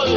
Come